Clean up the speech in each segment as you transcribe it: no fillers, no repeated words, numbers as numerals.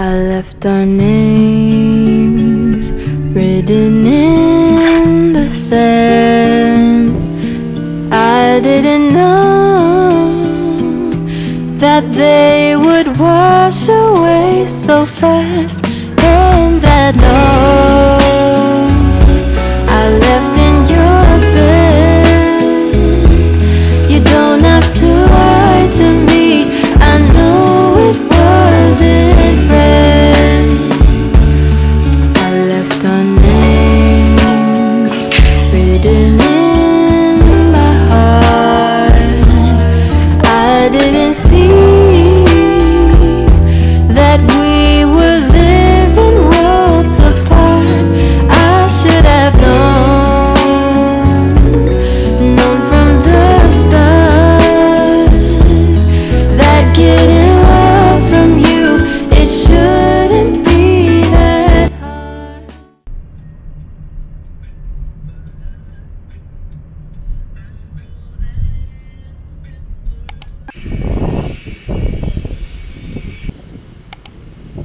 I left our names written in the sand. I didn't know that they would wash away so fast, and that love I left in your bed. You don't have to lie to me, I know it wasn't red. I left our names written in my heart. I didn't see that we were living worlds apart. I should have known from the start that getting love from you, it shouldn't be that hard.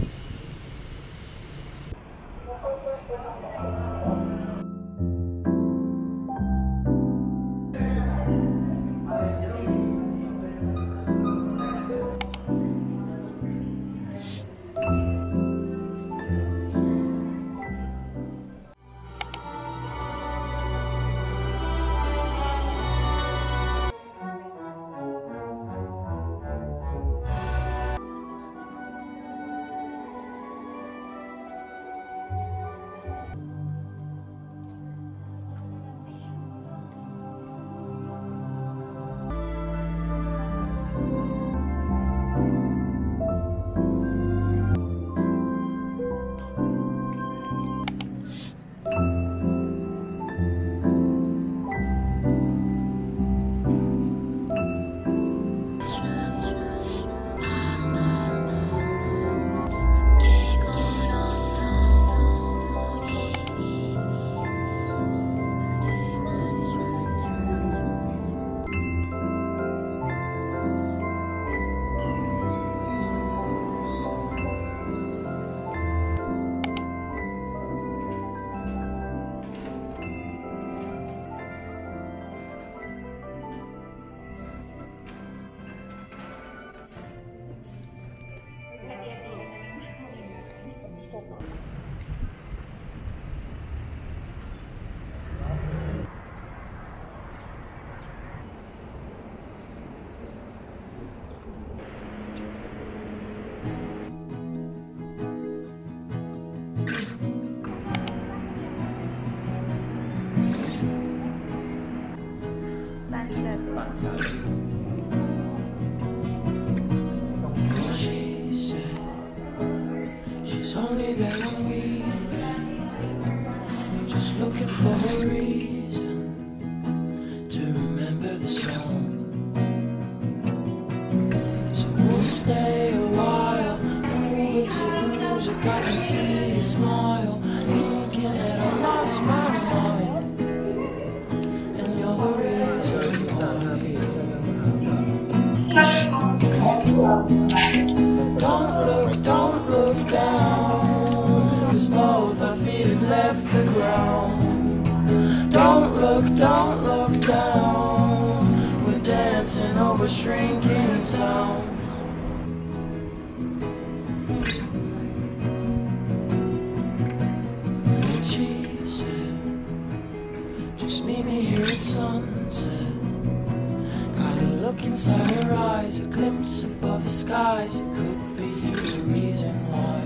She said she's only there on weekends, just looking for a reason to remember the song. So we'll stay a while, over to the music. I can see a smile looking at our lost mind. Don't look down, cause both our feet have left the ground. Don't look down, we're dancing over shrinking sound. She said, just meet me here at sunset. Look inside her eyes, a glimpse above the skies. It could be the reason why.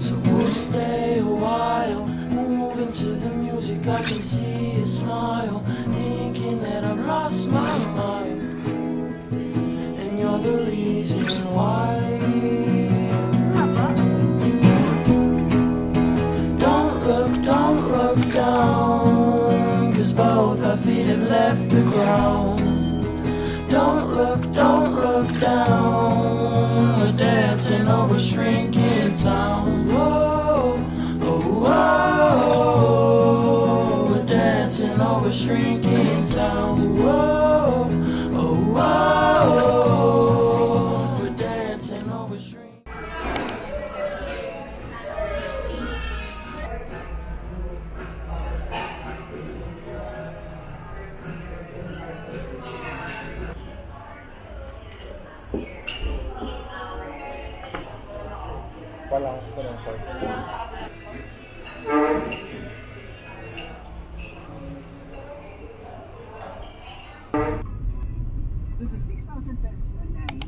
So we'll stay a while, moving to the music. I can see a smile, thinking that I've lost my mind, and you're the reason why. Don't look down, cause both our feet have left the ground. Don't look down, we're dancing over shrinking town. Whoa, oh, whoa, we're dancing over shrinking town. Whoa, oh, whoa, we're dancing over shrinking town. balance for us. This is 6,000 pesos a night.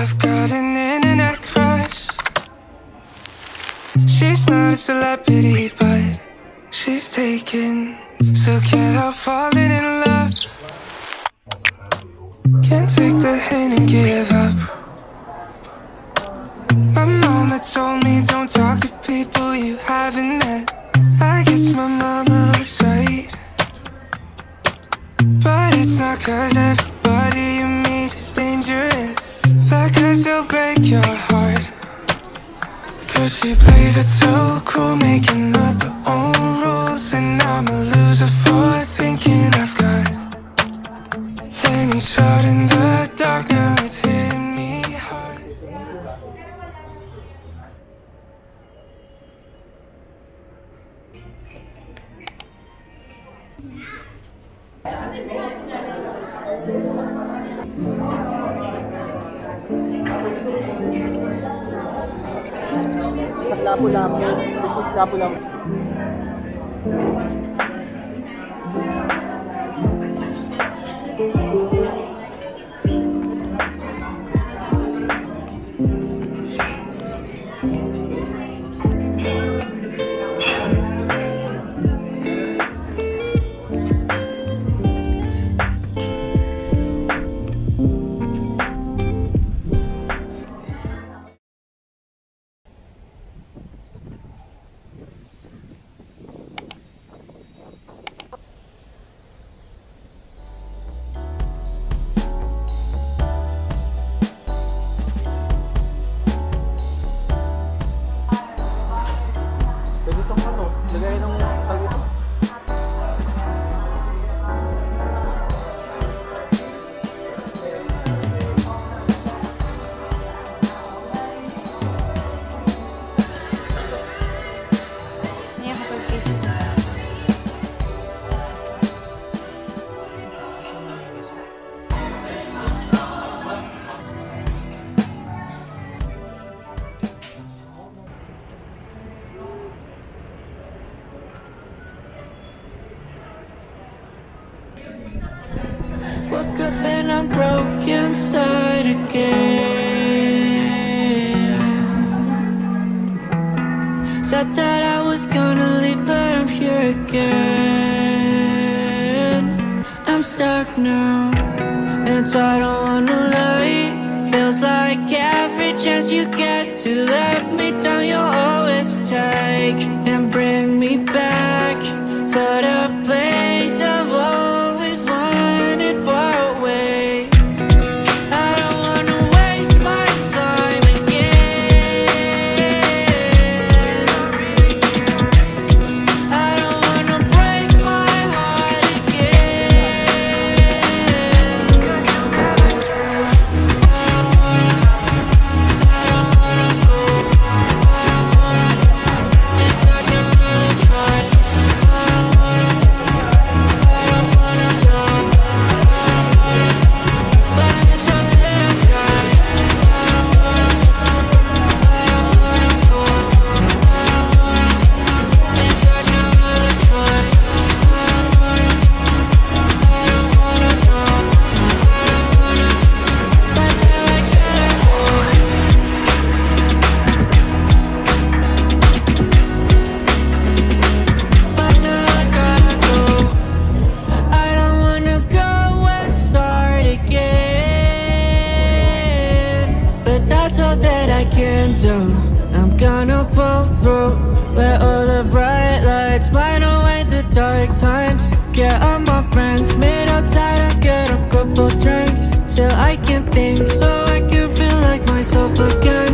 I've got an internet crush. She's not a celebrity, but she's taken. So can't help falling in love. Can't take the hint and give up. My mama told me don't talk to people you haven't met. I guess my mama was right, but it's not 'cause everybody you meet is dangerous. That could still break your heart. 'Cause she plays it so cool, making up her own rules. And I'm a loser for thinking I've got any shot in the dark. Now it's hitting me hard. Sa lapu-lapu, sa lapu-lapu. Woke up and I'm broke inside again. So I thought I was gonna leave, but I'm here again. I'm stuck now, and so I don't wanna leave. Feels like every chance you get to let me down, you always take and bring me back to the place of all. I can do. I'm gonna pull through. Let all the bright lights blind away the dark times. Get all my friends made outside and get a couple drinks till I can think, so I can feel like myself again.